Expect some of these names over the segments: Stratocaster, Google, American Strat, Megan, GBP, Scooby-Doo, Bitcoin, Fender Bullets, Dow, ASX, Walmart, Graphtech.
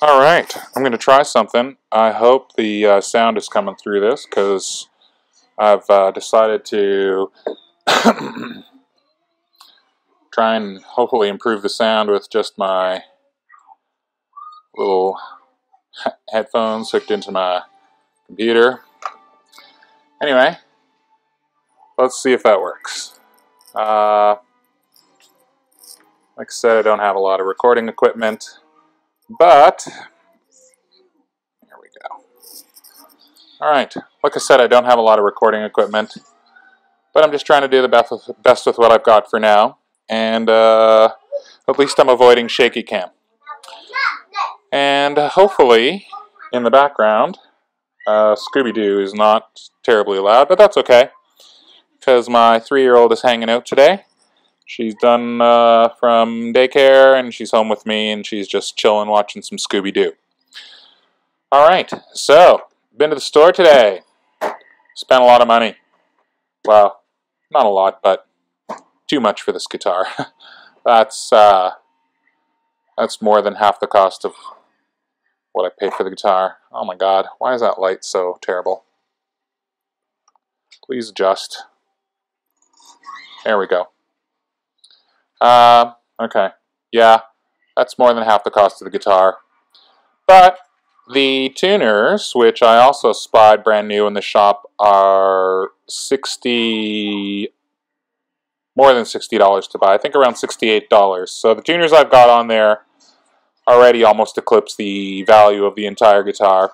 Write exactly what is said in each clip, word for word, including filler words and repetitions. All right, I'm going to try something. I hope the uh, sound is coming through this, because I've uh, decided to try and hopefully improve the sound with just my little headphones hooked into my computer. Anyway, let's see if that works. Uh, like I said, I don't have a lot of recording equipment, but here we go. All right, like I said, I don't have a lot of recording equipment, but I'm just trying to do the best with what I've got for now, and uh, at least I'm avoiding shaky cam. And hopefully, in the background, uh, Scooby-Doo is not terribly loud, but that's okay, because my three-year-old is hanging out today. She's done uh, from daycare, and she's home with me, and she's just chilling, watching some Scooby-Doo. All right, so, been to the store today. Spent a lot of money. Well, not a lot, but too much for this guitar. That's, uh, that's more than half the cost of what I paid for the guitar. Oh my god, why is that light so terrible? Please adjust. There we go. Uh, okay, yeah, that's more than half the cost of the guitar. But the tuners, which I also spied brand new in the shop, are sixty, more than sixty dollars to buy. I think around sixty-eight dollars. So the tuners I've got on there already almost eclipse the value of the entire guitar.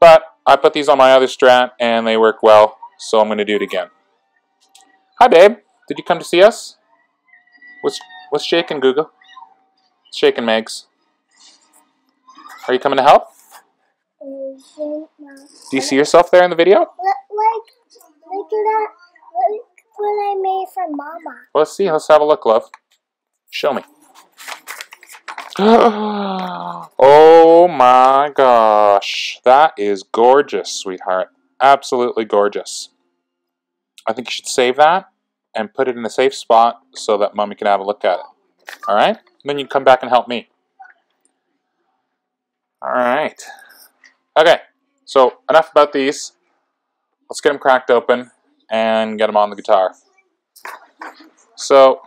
But I put these on my other Strat and they work well, so I'm going to do it again. Hi babe, did you come to see us? What's, what's shaking, Google? It's shaking, Megs. Are you coming to help? Do you see yourself there in the video? Look, like, look at that, look what I made for Mama. Well, let's see, let's have a look, love. Show me. Oh my gosh, that is gorgeous, sweetheart. Absolutely gorgeous. I think you should save that and put it in a safe spot so that Mommy can have a look at it. Alright? Then you can come back and help me. Alright. Okay, so enough about these. Let's get them cracked open and get them on the guitar. So,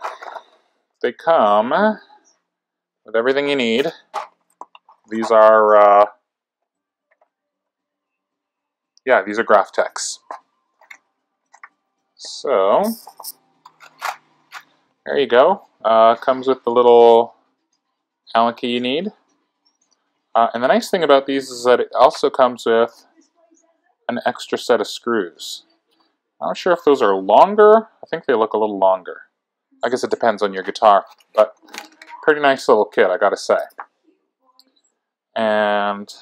they come with everything you need. These are, uh, yeah, these are Graphtechs. So, there you go. Uh, comes with the little Allen key you need. Uh, and the nice thing about these is that it also comes with an extra set of screws. I'm not sure if those are longer. I think they look a little longer. I guess it depends on your guitar, but pretty nice little kit, I gotta say. And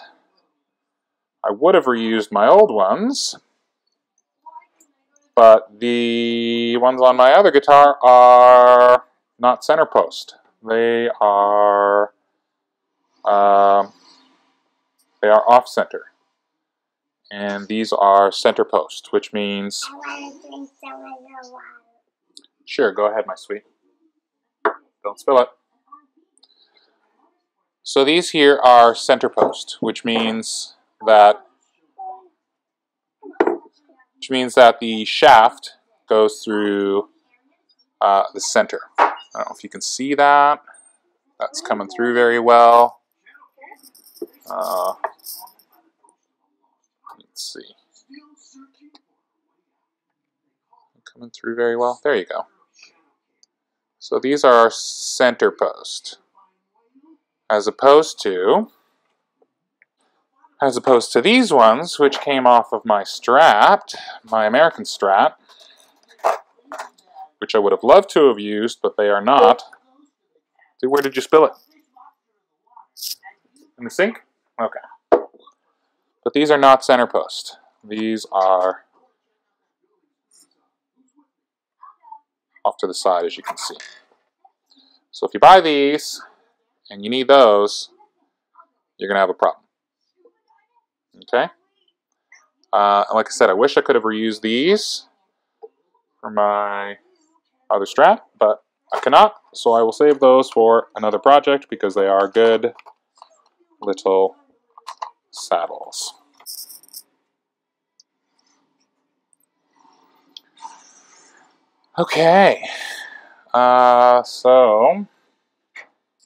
I would have reused my old ones, but the ones on my other guitar are not center post. They are uh, they are off center, and these are center post, which means. I want to drink some of the water. Sure, go ahead, my sweet. Don't spill it. So these here are center post, which means that. Which means that the shaft goes through uh, the center. I don't know if you can see that. That's coming through very well. Uh, let's see. Coming through very well. There you go. So these are our center post, as opposed to As opposed to these ones, which came off of my Strat, my American Strat, which I would have loved to have used, but they are not. See, where did you spill it? In the sink? Okay. But these are not center post. These are off to the side, as you can see. So if you buy these, and you need those, you're going to have a problem. Okay. Uh, like I said, I wish I could have reused these for my other Strat, but I cannot, so I will save those for another project because they are good little saddles. Okay, uh, so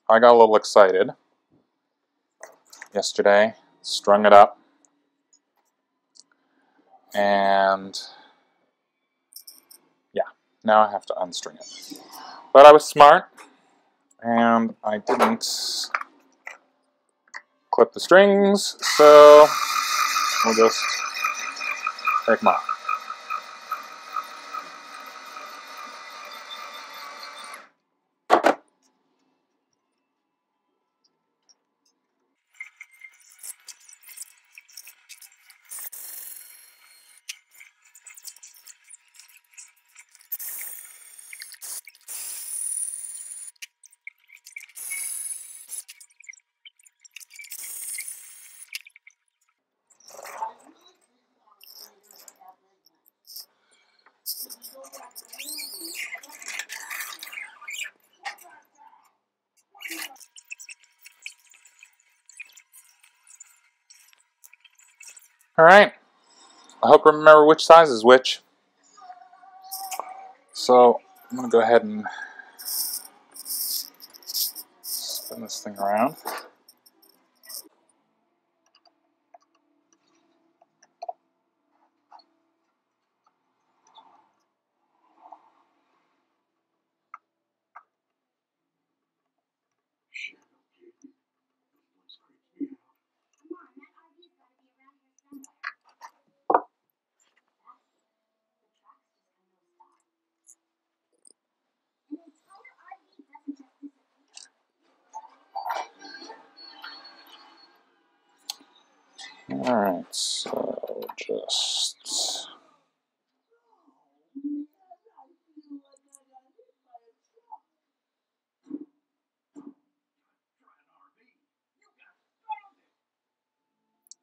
I got a little excited yesterday, strung it up, and yeah, now I have to unstring it. But I was smart, and I didn't clip the strings, so we'll just take them off. Alright, I hope I remember which size is which. So I'm going to go ahead and spin this thing around. Alright, so just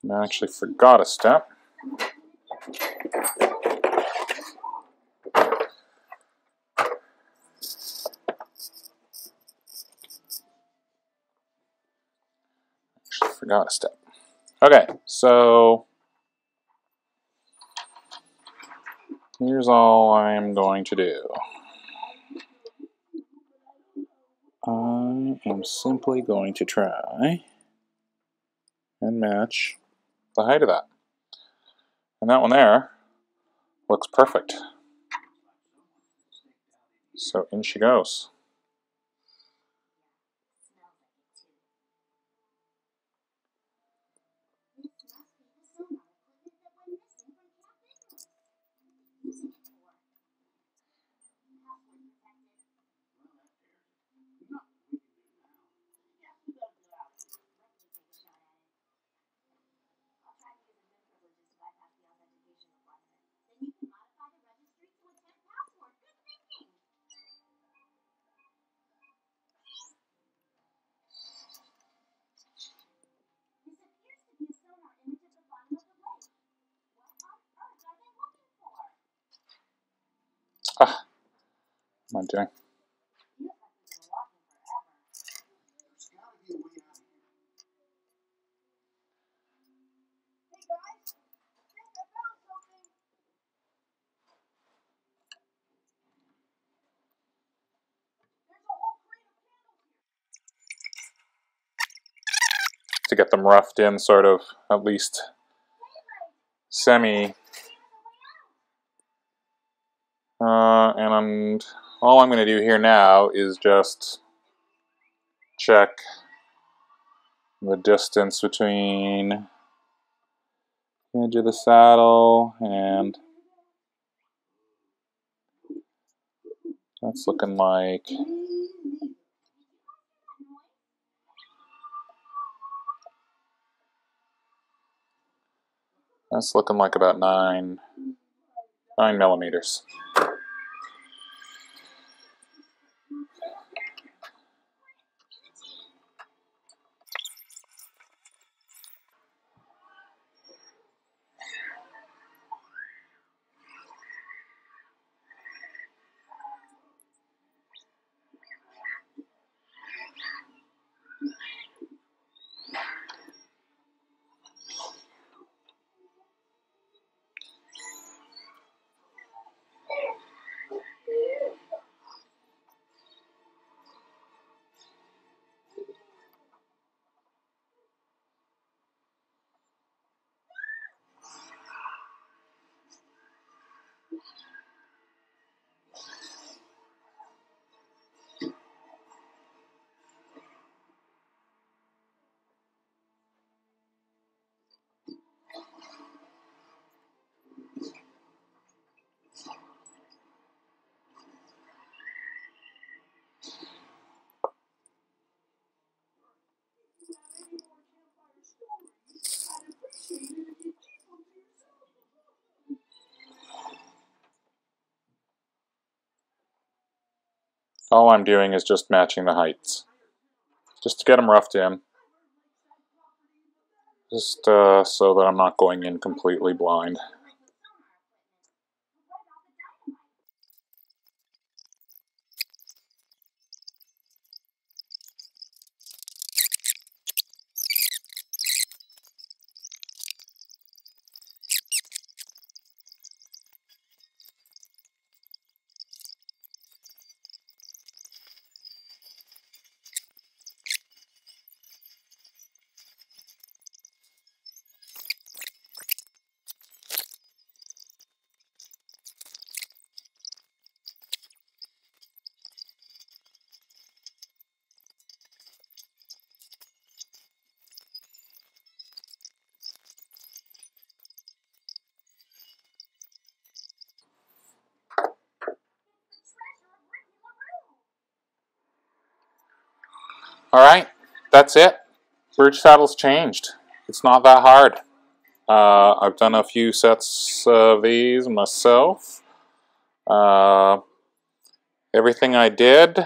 I actually forgot a step. Actually forgot a step. Okay, so here's all I'm going to do. I am simply going to try and match the height of that. And that one there looks perfect. So in she goes. Ah, what am I doing? To get them roughed in, sort of, at least semi. Uh, and all I'm going to do here now is just check the distance between the edge of the saddle, and that's looking like that's looking like about nine nine millimeters. all I'm doing is just matching the heights, just to get them roughed in, just uh, so that I'm not going in completely blind. Alright, that's it. Birch saddle's changed. It's not that hard. Uh, I've done a few sets of these myself. Uh, everything I did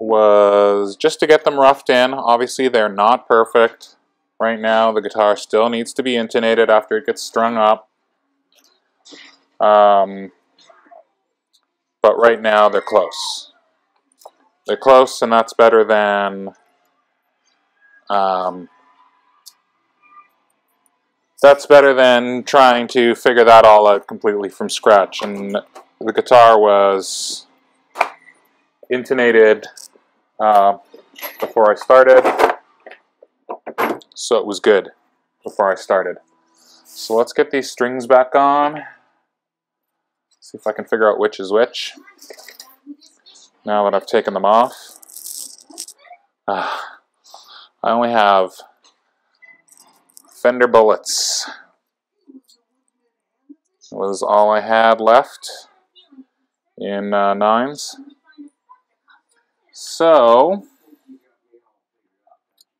was just to get them roughed in. Obviously they're not perfect. Right now the guitar still needs to be intonated after it gets strung up. Um, but right now they're close. They're close, and that's better than um, that's better than trying to figure that all out completely from scratch. And the guitar was intonated uh, before I started, so it was good before I started. So let's get these strings back on. See if I can figure out which is which. Now that I've taken them off, uh, I only have Fender Bullets. That was all I had left in uh, nines. So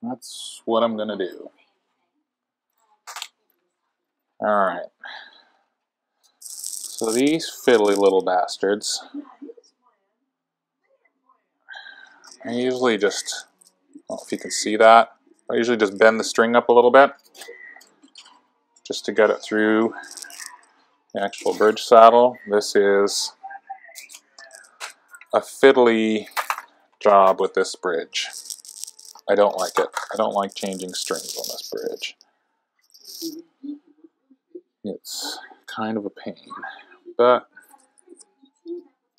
that's what I'm gonna do. All right. So these fiddly little bastards. I usually just, I don't know if you can see that, I usually just bend the string up a little bit just to get it through the actual birch saddle. This is a fiddly job with this bridge. I don't like it. I don't like changing strings on this bridge. It's kind of a pain, but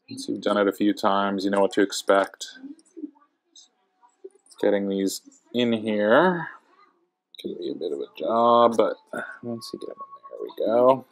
once you've done it a few times, you know what to expect. Getting these in here can be a bit of a job, but once you get them in there, we go.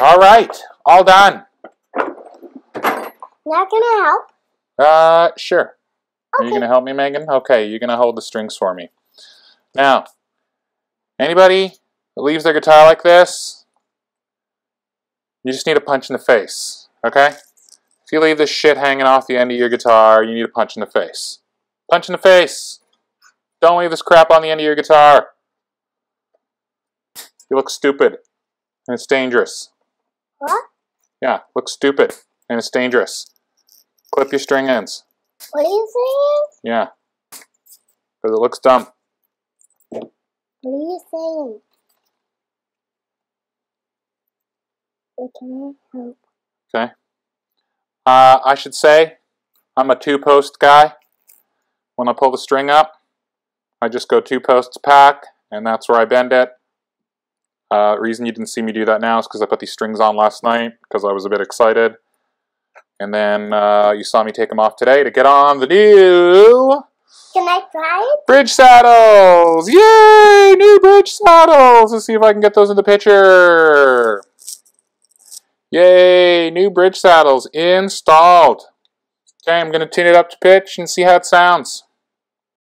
All right, all done. Not gonna help? Uh, sure. Okay. Are you gonna help me, Megan? Okay, you're gonna hold the strings for me. Now, anybody that leaves their guitar like this, you just need a punch in the face, okay? If you leave this shit hanging off the end of your guitar, you need a punch in the face. Punch in the face. Don't leave this crap on the end of your guitar. You look stupid, and it's dangerous. What? Yeah, looks stupid, and it's dangerous. Clip your string ends. What are you saying? Yeah, because it looks dumb. What are you saying? It can't help. Okay. Uh, I should say I'm a two-post guy. When I pull the string up, I just go two posts back, and that's where I bend it. Uh, reason you didn't see me do that now is because I put these strings on last night because I was a bit excited. And then uh, you saw me take them off today to get on the new... Can I try it? Bridge saddles! Yay! New bridge saddles! Let's see if I can get those in the picture. Yay! New bridge saddles installed. Okay, I'm going to tune it up to pitch and see how it sounds.